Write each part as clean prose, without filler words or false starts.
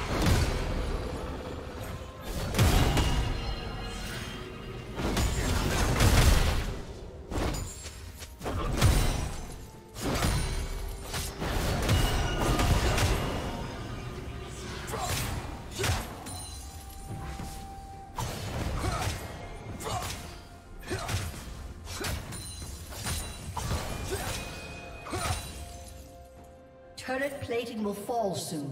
Turret plating will fall soon.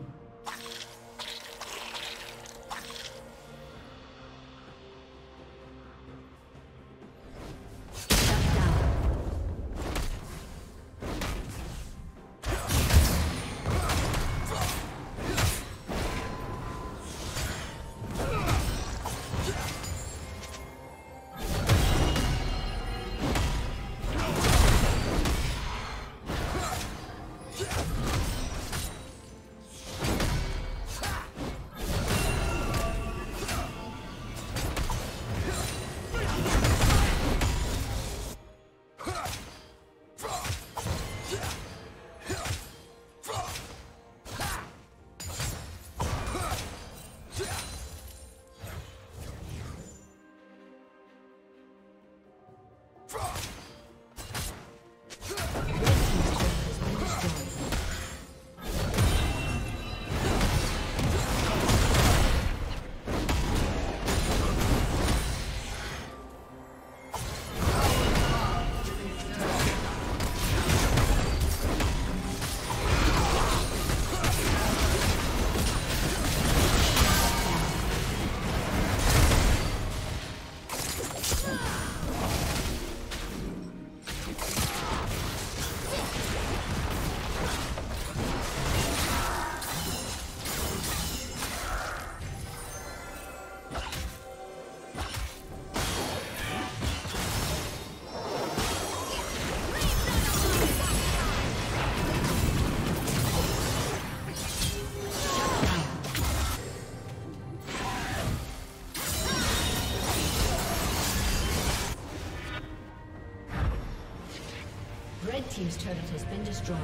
Team's turret has been destroyed.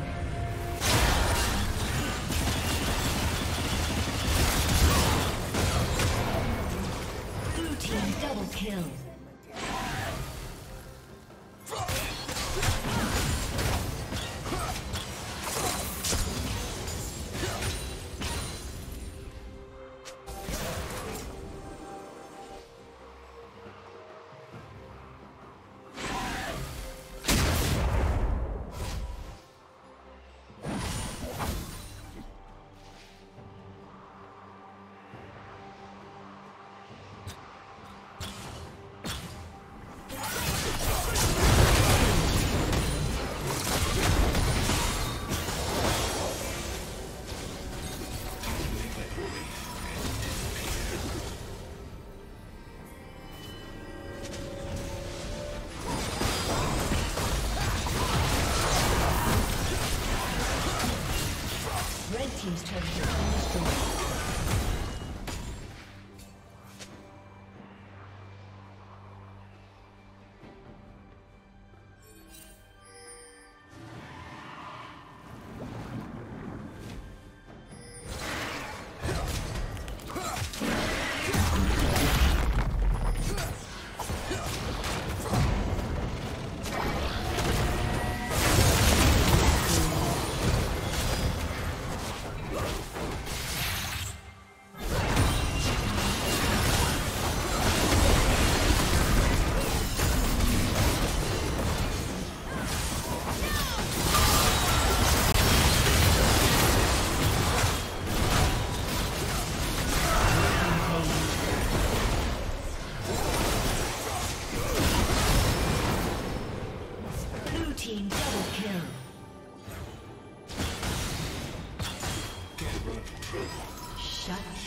Blue team double kill.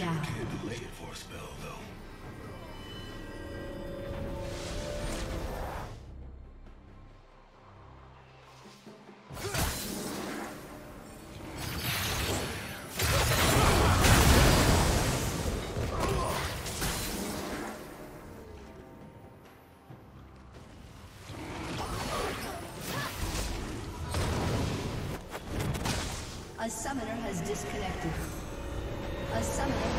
down. Sure did lay it for a spell, though. A summoner has disconnected. A summoner